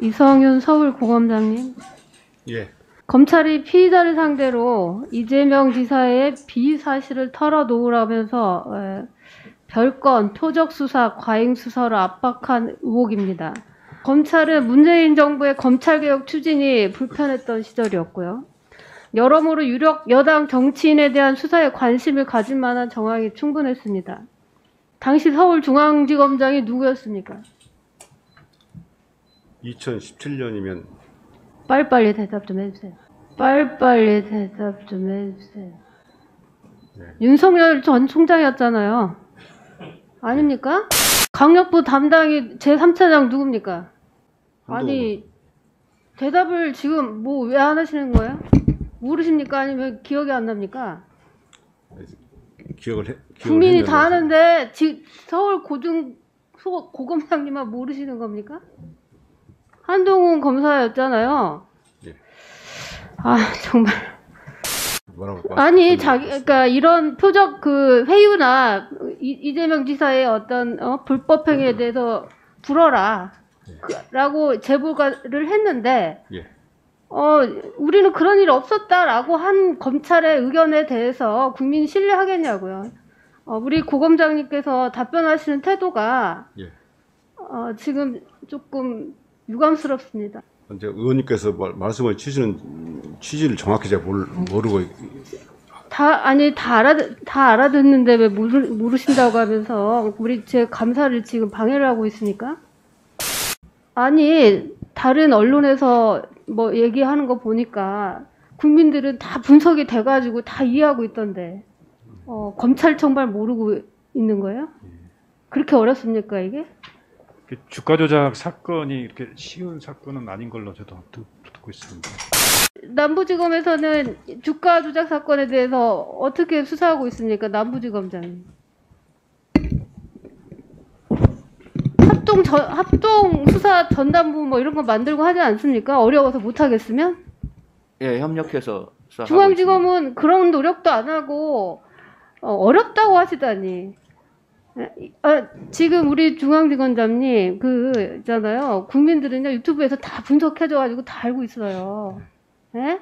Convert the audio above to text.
이성윤 서울고검장님. 예. 검찰이 피의자를 상대로 이재명 지사의 비위 사실을 털어놓으라면서 별건, 표적수사, 과잉수사로 압박한 의혹입니다. 검찰은 문재인 정부의 검찰개혁 추진이 불편했던 시절이었고요. 여러모로 유력 여당 정치인에 대한 수사에 관심을 가질 만한 정황이 충분했습니다. 당시 서울중앙지검장이 누구였습니까? 2017년이면 빨리빨리 대답 좀 해주세요. 빨리빨리 대답 좀 해주세요. 네. 윤석열 전 총장이었잖아요. 아닙니까? 강력부 담당이 제3차장 누굽니까? 아니 대답을 지금 뭐 왜 안 하시는 거예요? 모르십니까? 아니면 기억이 안 납니까? 국민이 다 아는데 서울 고검장님만 모르시는 겁니까? 한동훈 검사였잖아요. 예. 아 정말. 아니 자기 그러니까 이런 표적 그 회유나 이재명 지사의 어떤 불법 행위에 대해서 불어라라고 예. 제보를 했는데 예. 우리는 그런 일 없었다라고 한 검찰의 의견에 대해서 국민이 신뢰하겠냐고요. 우리 고검장님께서 답변하시는 태도가 예. 지금 조금 유감스럽습니다. 이제 의원님께서 말씀을 치시는 취지를 정확히 잘 모르고 다 알아듣는데 왜 모르신다고 하면서 우리 제 감사를 지금 방해를 하고 있으니까. 아니 다른 언론에서 뭐 얘기하는 거 보니까 국민들은 다 분석이 돼가지고 다 이해하고 있던데 검찰청 발 모르고 있는 거예요? 그렇게 어렵습니까 이게? 주가 조작 사건이 이렇게 쉬운 사건은 아닌 걸로 저도 듣고 있습니다. 남부지검에서는 주가 조작 사건에 대해서 어떻게 수사하고 있습니까? 남부지검장님. 합동 수사 전담부 뭐 이런 거 만들고 하지 않습니까? 어려워서 못 하겠으면? 예, 협력해서 수사하고. 중앙지검은 있습니다. 그런 노력도 안 하고 어렵다고 하시다니. 지금 우리 중앙지검장님 그 있잖아요. 국민들은요 유튜브에서 다 분석해줘가지고 다 알고 있어요. 예?